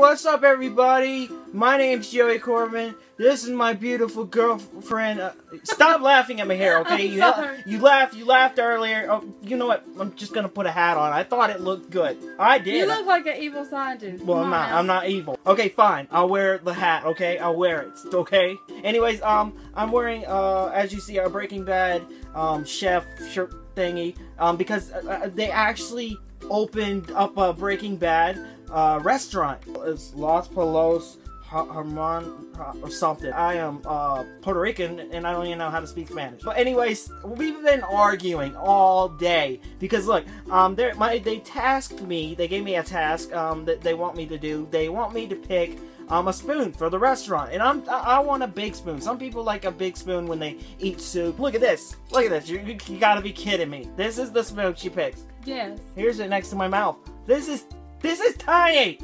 what's up everybody? My name's Joey Corbin. This is my beautiful girlfriend. Stop laughing at my hair, okay? You laughed earlier. Oh, you know what? I'm just gonna put a hat on. I thought it looked good. I did. You look like an evil scientist. Well, I'm not evil. Okay, fine. I'll wear the hat, okay? I'll wear it, okay? Anyways, I'm wearing, as you see, our Breaking Bad chef shirt thingy, because they actually opened up a Breaking Bad restaurant. It's Los Pollos Hermanos or something. I am Puerto Rican and I don't even know how to speak Spanish. But anyways, we've been arguing all day because look, they gave me a task that they want me to do. They want me to pick a spoon for the restaurant, and I want a big spoon. Some people like a big spoon when they eat soup. Look at this. Look at this. You gotta be kidding me. This is the spoon she picks. Yes. Here's it next to my mouth. This is tiny.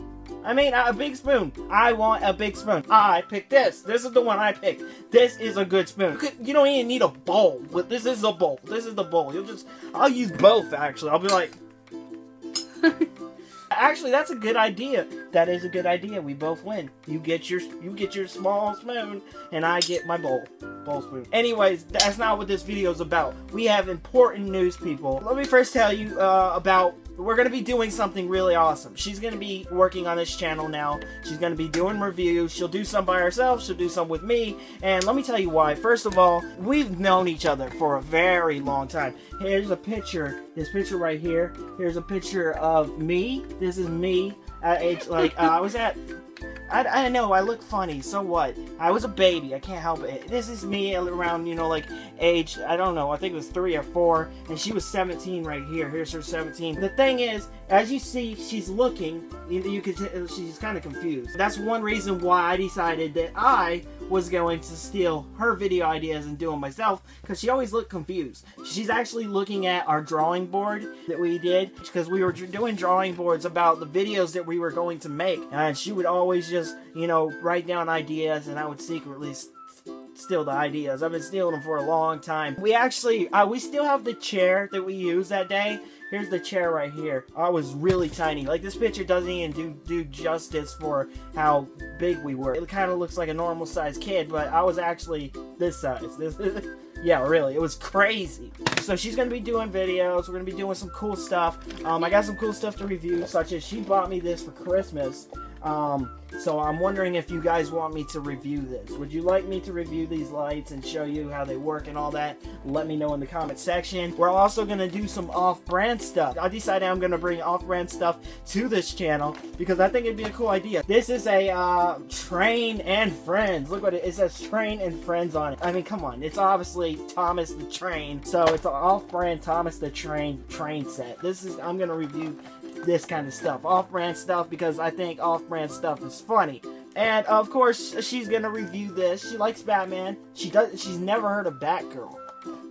I mean, a big spoon. I want a big spoon. I picked this. This is the one I picked. This is a good spoon. You don't even need a bowl, but this is a bowl. This is the bowl. I'll use both actually. I'll be like. Actually, that's a good idea. That is a good idea. We both win. You get your small spoon, and I get my bowl spoon. Anyways, that's not what this video is about. We have important news, people. Let me first tell you about. We're gonna be doing something really awesome. She's gonna be working on this channel now. She's gonna be doing reviews. She'll do some by herself. She'll do some with me. And let me tell you why. First of all, we've known each other for a very long time. Here's a picture. This picture right here. Here's a picture of me. This is me at age like I was at. I know I look funny. So what? I was a baby. I can't help it. This is me around, you know, like age. I don't know. I think it was 3 or 4, and she was 17 right here. Here's her 17. The thing is, as you see, she's looking. You can. She's kind of confused. That's one reason why I decided that I was going to steal her video ideas and do them myself, because she always looked confused. She's actually looking at our drawing board that we did, because we were doing drawing boards about the videos that we were going to make, and she would always just, you know, write down ideas, and I would secretly steal the ideas. I've been stealing them for a long time. We actually, we still have the chair that we used that day. Here's the chair right here. I was really tiny. Like, this picture doesn't even do justice for how big we were. It kind of looks like a normal sized kid, but I was actually this size. Yeah, really, it was crazy. So she's gonna be doing videos. We're gonna be doing some cool stuff. I got some cool stuff to review, such as she bought me this for Christmas. So I'm wondering if you guys want me to review this. Would you like me to review these lights and show you how they work and all that? Let me know in the comment section. We're also going to do some off-brand stuff. I decided I'm going to bring off-brand stuff to this channel because I think it'd be a cool idea. This is a Train and Friends. Look what it says, Train and Friends on it. I mean, come on. It's obviously Thomas the Train. So it's an off-brand Thomas the Train train set. I'm going to review this kind of stuff, off-brand stuff, because I think off-brand stuff is funny. And of course, she's gonna review this. She likes Batman. She's never heard of Batgirl.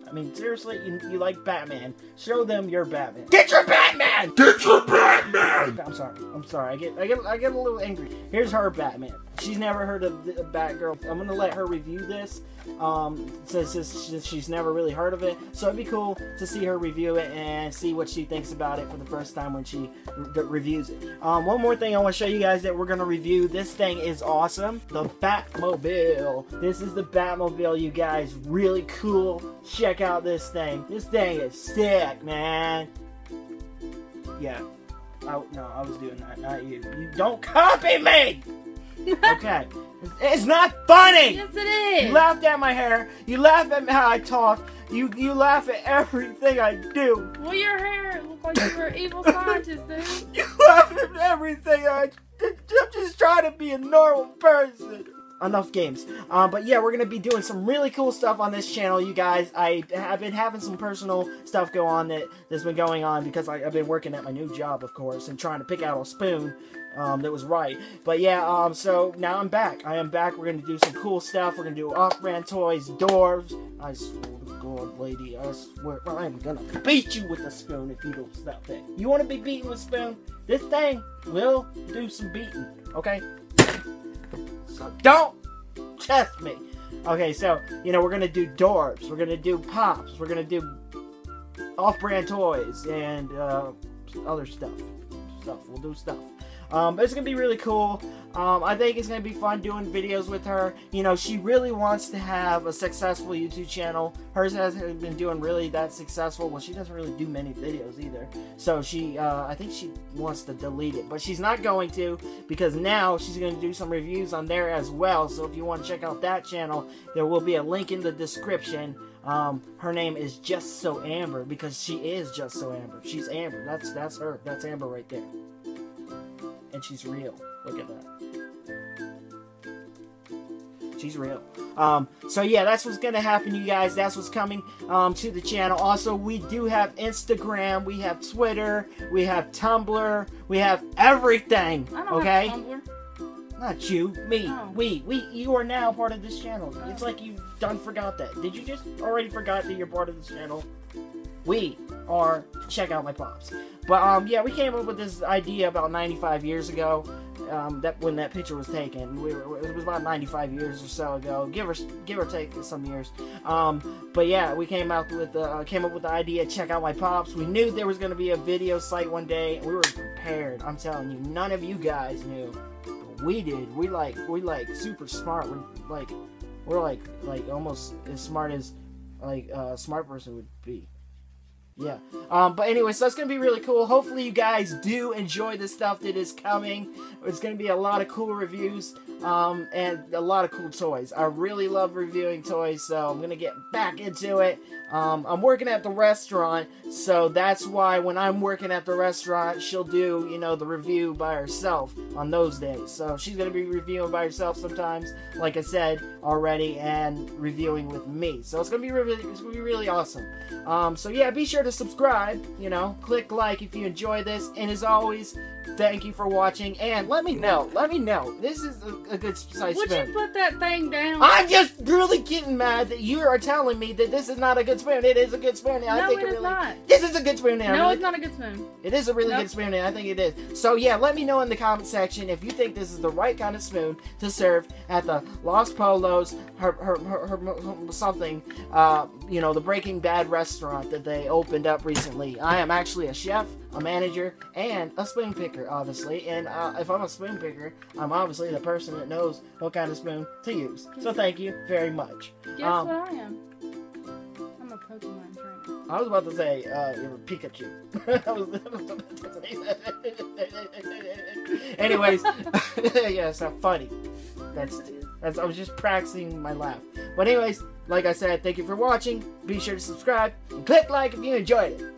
I mean, seriously, you like Batman? Show them your Batman. Get your Batman! Get your Batman! I'm sorry. I get a little angry. Here's her Batman. She's never heard of Batgirl. I'm gonna let her review this. Since she's never really heard of it, so it'd be cool to see her review it and see what she thinks about it for the first time when she reviews it. One more thing I want to show you guys that we're gonna review. This thing is awesome. The Batmobile. This is the Batmobile, you guys. Really cool. Check out this thing. This thing is sick, man. Yeah. Oh no, I was doing that, not you. You don't copy me. Okay. It's not funny! Yes, it is! You laughed at my hair, you laugh at how I talk, you laugh at everything I do. Well, your hair looks like you're an evil scientist, dude. You laugh at everything I do. I'm just trying to be a normal person. Enough games. But yeah, we're going to be doing some really cool stuff on this channel, you guys. I have been having some personal stuff go on that's been going on because I've been working at my new job, of course, and trying to pick out a spoon that was right. But yeah, so now I'm back. I am back. We're going to do some cool stuff. We're going to do off-brand toys, Dorbz. I swear to God, lady, I swear I'm going to beat you with a spoon if you don't stop that. You want to be beaten with a spoon? This thing will do some beating, okay? So don't test me. Okay, so, you know, we're going to do Dorbz, we're going to do Pops, we're going to do off-brand toys and other stuff. We'll do stuff. It's gonna be really cool. I think it's gonna be fun doing videos with her. You know, she really wants to have a successful YouTube channel. Hers hasn't been doing really that successful. Well, she doesn't really do many videos either. So she, I think she wants to delete it, but she's not going to, because now she's gonna do some reviews on there as well. So if you want to check out that channel, there will be a link in the description. Her name is Just So Amber, because she is just so Amber. She's Amber. That's her. That's Amber right there. And she's real. Look at that. She's real. So yeah, that's what's gonna happen, you guys. That's what's coming to the channel. Also, we do have Instagram, we have Twitter, we have Tumblr, we have everything. I don't okay? have Tumblr. Not you, me, oh. You are now part of this channel. It's like you done forgot that. Did you just already forgot that you're part of this channel? We are Check Out My Pops. But yeah, we came up with this idea about 95 years ago. That when that picture was taken, it was about 95 years or so ago, give or take some years. But yeah, we came out with the idea, Check Out My Pops. We knew there was gonna be a video site one day. We were prepared. I'm telling you, none of you guys knew, but we did. We like super smart. We're like almost as smart as like a smart person would be. Yeah, but anyway, so it's going to be really cool. Hopefully you guys do enjoy the stuff that is coming. It's going to be a lot of cool reviews and a lot of cool toys. I really love reviewing toys, so I'm going to get back into it. I'm working at the restaurant, so that's why when I'm working at the restaurant, she'll do, you know, the review by herself on those days. So she's going to be reviewing by herself sometimes, like I said already, and reviewing with me. So it's going to be really awesome. So yeah, be sure to subscribe, you know, click like if you enjoy this, and as always, thank you for watching, and let me know, this is a good size spin. Would you put that thing down? I'm just really getting mad that you are telling me that this is not a good spoon. It is a good spoon. No, I think it is really, not. This is a good spoon now. No, really, it's not a good spoon. It is a really good spoon, and I think it is. So yeah, let me know in the comment section if you think this is the right kind of spoon to serve at the Los Pollos, something, you know, the Breaking Bad restaurant that they opened up recently. I am actually a chef, a manager, and a spoon picker, obviously. And if I'm a spoon picker, I'm obviously the person that knows what kind of spoon to use. So thank you very much. Guess what I am? I'm a Pokemon trainer. I was about to say, you're a Pikachu. Anyways, yeah, it's not funny. That's, I was just practicing my laugh. But anyways, like I said, thank you for watching. Be sure to subscribe and click like if you enjoyed it.